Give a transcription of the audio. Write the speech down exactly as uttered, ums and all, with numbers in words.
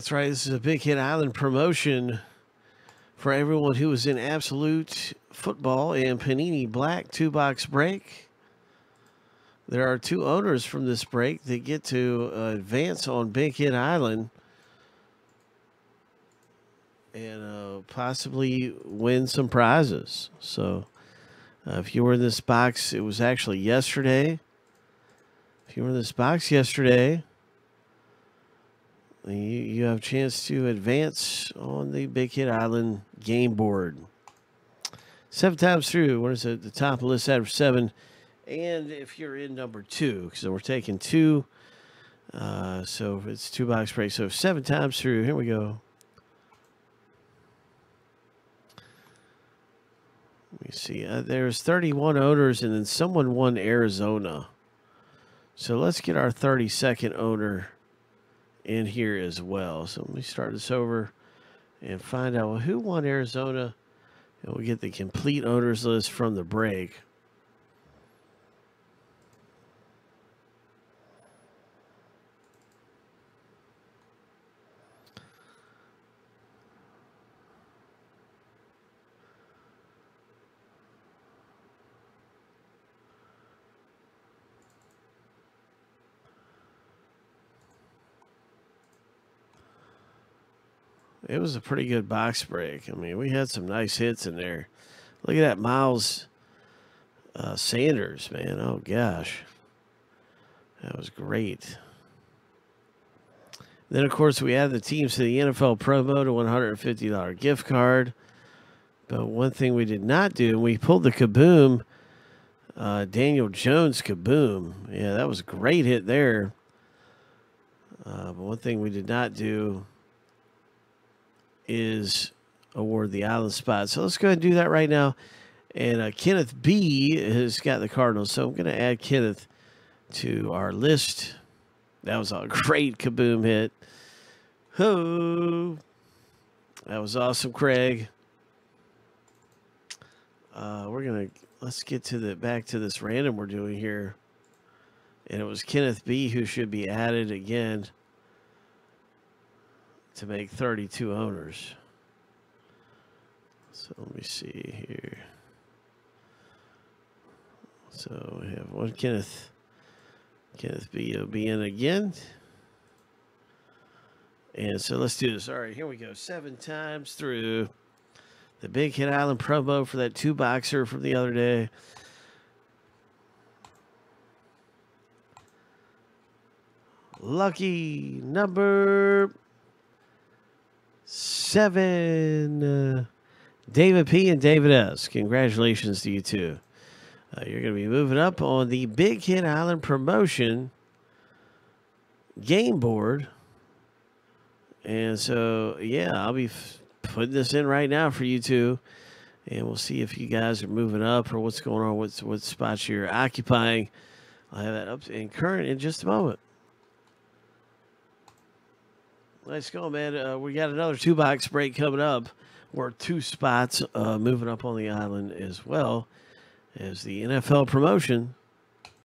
That's right. This is a Big Hit Island promotion for everyone who was in Absolute Football and Panini Black two-box break. There are two owners from this break that get to uh, advance on Big Hit Island and uh, possibly win some prizes. So uh, if you were in this box, it was actually yesterday. If you were in this box yesterday, You, you have a chance to advance on the Big Hit Island game board. Seven times through, what is it? The top of the list out of seven. And if you're in number two, because we're taking two. Uh, so it's two box break. So seven times through. Here we go. Let me see. Uh, there's thirty-one owners, and then someone won Arizona. So let's get our thirty-second owner in here as well. So let me start this over and find out, well, who won Arizona, and we'll get the complete owners list from the break. It was a pretty good box break. I mean, we had some nice hits in there. Look at that Miles uh, Sanders, man. Oh, gosh. That was great. Then, of course, we added the teams to the N F L promo to one hundred fifty dollar gift card. But one thing we did not do, we pulled the Kaboom, uh, Daniel Jones Kaboom. Yeah, that was a great hit there. Uh, but one thing we did not do is award the island spot. So let's go ahead and do that right now. And uh, Kenneth B has got the Cardinals. So I'm going to add Kenneth to our list. That was a great Kaboom hit. Oh, that was awesome, Craig. Uh, we're going to, let's get to the, back to this random we're doing here. And it was Kenneth B who should be added again to make thirty-two owners. So let me see here. So we have one Kenneth. Kenneth B will be in again. And so let's do this. All right, here we go. Seven times through the Big Hit Island promo for that two boxer from the other day. Lucky number seven, uh, David P and David S. Congratulations to you two. Uh, you're going to be moving up on the Big Hit Island promotion game board. And so, yeah, I'll be f putting this in right now for you two. And we'll see if you guys are moving up or what's going on, what's, what spots you're occupying. I'll have that up and current in just a moment. Let's go, man. Uh, we got another two-box break coming up. We're two spots uh, moving up on the island as well as the N F L promotion.